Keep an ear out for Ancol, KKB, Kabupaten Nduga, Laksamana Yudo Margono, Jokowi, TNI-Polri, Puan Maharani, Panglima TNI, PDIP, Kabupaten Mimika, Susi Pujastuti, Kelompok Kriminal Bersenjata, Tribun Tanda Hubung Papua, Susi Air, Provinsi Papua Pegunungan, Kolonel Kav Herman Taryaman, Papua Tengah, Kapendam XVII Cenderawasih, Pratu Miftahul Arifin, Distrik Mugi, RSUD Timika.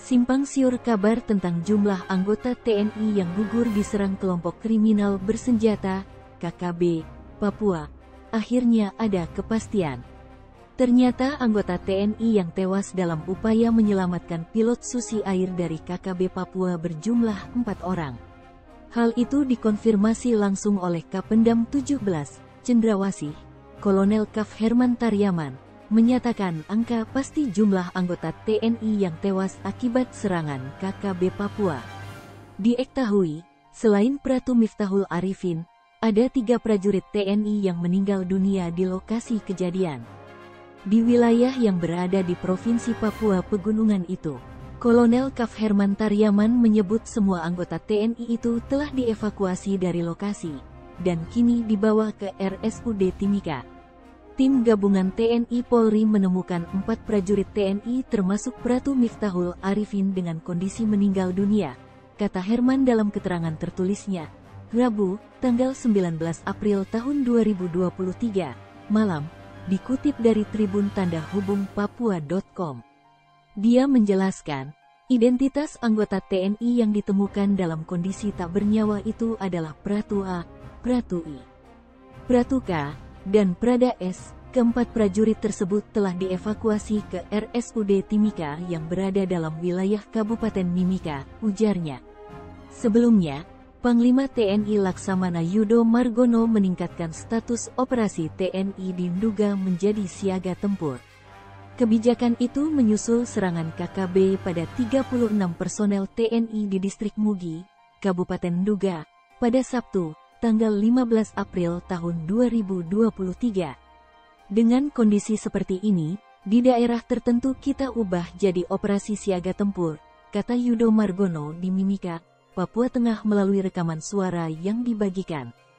Simpang siur kabar tentang jumlah anggota TNI yang gugur diserang kelompok kriminal bersenjata, KKB, Papua. Akhirnya ada kepastian. Ternyata anggota TNI yang tewas dalam upaya menyelamatkan pilot Susi Air dari KKB Papua berjumlah 4 orang. Hal itu dikonfirmasi langsung oleh Kapendam XVII Cenderawasih, Kolonel Kav Herman Taryaman, menyatakan angka pasti jumlah anggota TNI yang tewas akibat serangan KKB Papua. Diketahui, selain Pratu Miftahul Arifin, ada 3 prajurit TNI yang meninggal dunia di lokasi kejadian. Di wilayah yang berada di Provinsi Papua Pegunungan itu, Kolonel Kav Herman Taryaman menyebut semua anggota TNI itu telah dievakuasi dari lokasi, dan kini dibawa ke RSUD Timika. Tim gabungan TNI-Polri menemukan 4 prajurit TNI termasuk Pratu Miftahul Arifin dengan kondisi meninggal dunia, kata Herman dalam keterangan tertulisnya, Rabu, tanggal 19 April tahun 2023, malam, dikutip dari Tribun Tanda Hubung Papua.com. Dia menjelaskan, identitas anggota TNI yang ditemukan dalam kondisi tak bernyawa itu adalah Pratu A, Pratu I, Pratu K, dan Prada S. Keempat prajurit tersebut telah dievakuasi ke RSUD Timika yang berada dalam wilayah Kabupaten Mimika, ujarnya. Sebelumnya, Panglima TNI Laksamana Yudo Margono meningkatkan status operasi TNI di Nduga menjadi siaga tempur. Kebijakan itu menyusul serangan KKB pada 36 personel TNI di Distrik Mugi, Kabupaten Nduga, pada Sabtu, tanggal 15 April tahun 2023. Dengan kondisi seperti ini, di daerah tertentu kita ubah jadi operasi siaga tempur, kata Yudo Margono di Mimika, Papua Tengah melalui rekaman suara yang dibagikan.